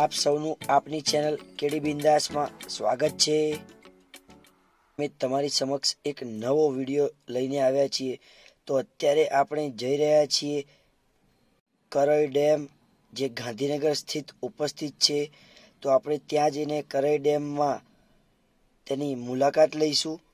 આપ સૌનું આપની ચેનલ kd bindassમાં સ્વાગત છે। અમે તમારી સમક્ષ એક નવો વિડિયો લઈને આવ્યા છીએ। તો અત્યારે આપણે જઈ રહ્યા છીએ કરઈ ડેમ, જે ગાંધીનગર સ્થિત ઉપસ્થિત છે। તો આપણે ત્યાં જઈને કરઈ ડેમમાં તેની મુલાકાત લઈશું।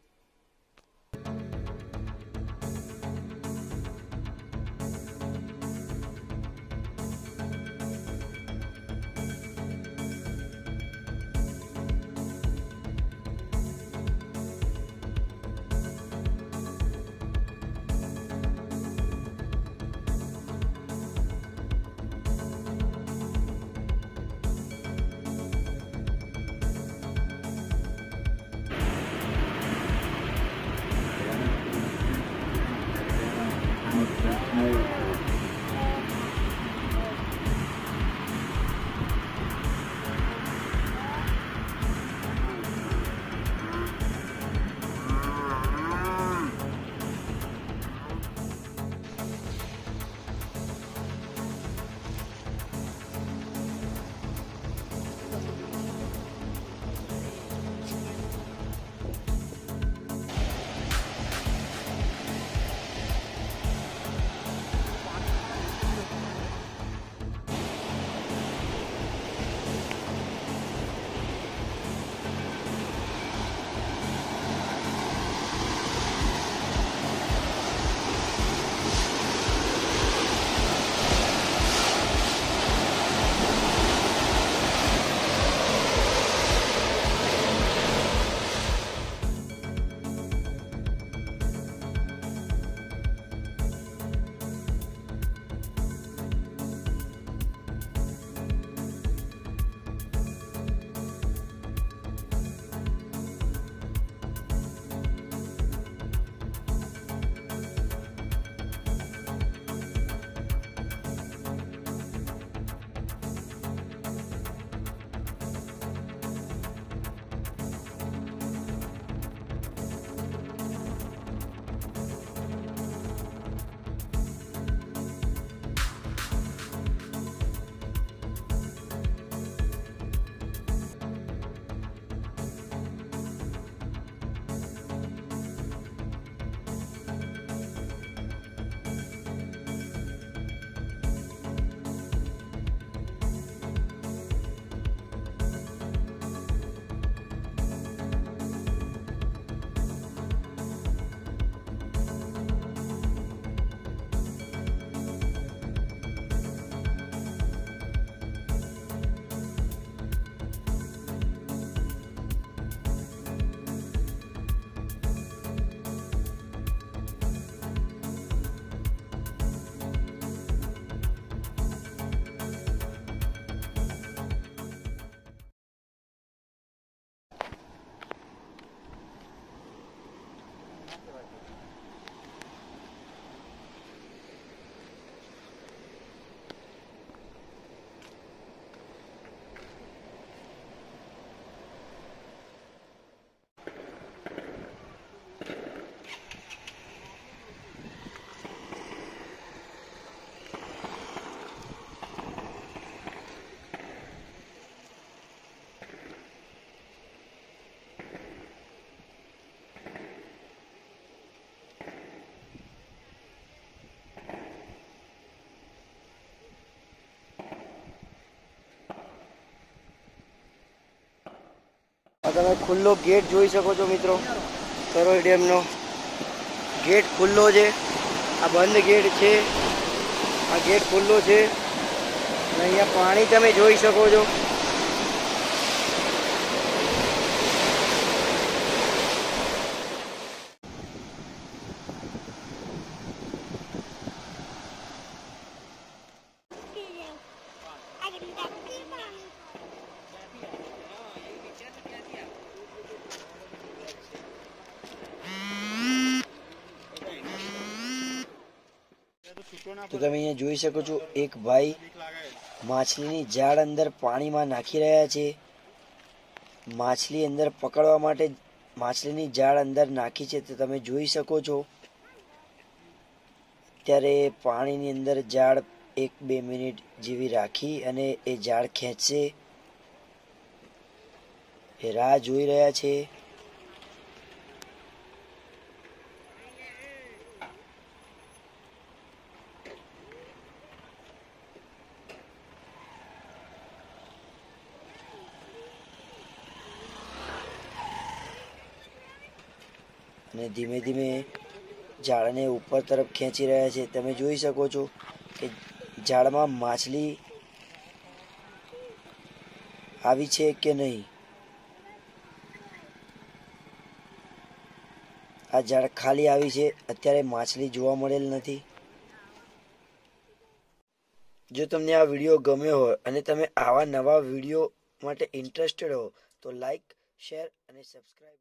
તમે ખુલ્લો ગેટ જોઈ શકો છો મિત્રો, કરઈ ડેમનો ગેટ ખુલ્લો છે। આ બંધ ગેટ છે, આ ગેટ ખુલ્લો છે અને અહીંયા પાણી તમે જોઈ શકો છો। तो तमे अहींया जोई शको छो एक भाई माछलीनी जाळ अंदर पाणी में नाखी रह्या छे। माछली अंदर पकड़वा माटे माछलीनी जाळ अंदर नाखी छे। तो तमे जोई शको छो त्यारे पाणीनी अंदर जाळ 1-2 मिनिट जेवी राखी अने ए जाळ खेंचशे। એ રાહ જોઈ રહ્યા છે। धीमे धीमे झाड़ ने ऊपर तरफ खेची रहा है। तमे जोई सको छो कि झाड़ में मछली आवी छे के नहीं। आ झाड़ खाली आवी छे, अत्यारे मछली जोवा मळेल नथी। जो तमने आ विडियो गम्यो होय अने तमे आवा नवा विडियो माटे इंटरेस्टेड हो तो लाइक शेर अने सब्सक्राइब